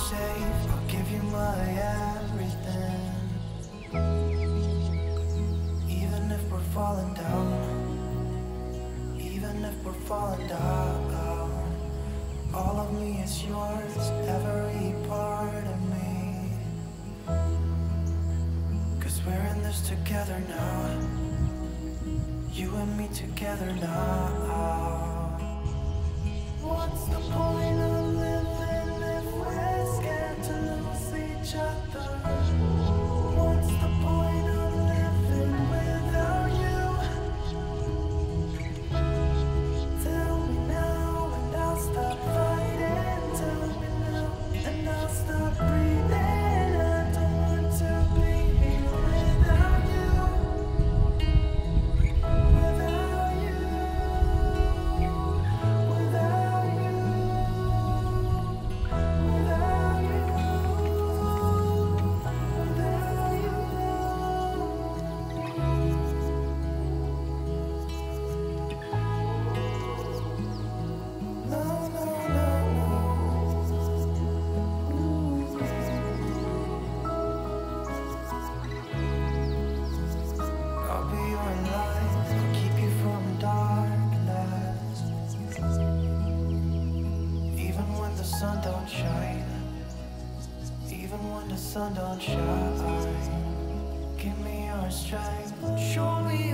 safe, I'll give you my everything. Even if we're falling down, even if we're falling down, all of me is yours, every part of me. Cause we're in this together now, you and me together now. What's the point of living if we're scared to lose each other? What's the point of living without you? Tell me now and I'll stop fighting. Tell me now and I'll stop breathing. Sun don't shine. Give me your strength. Show me.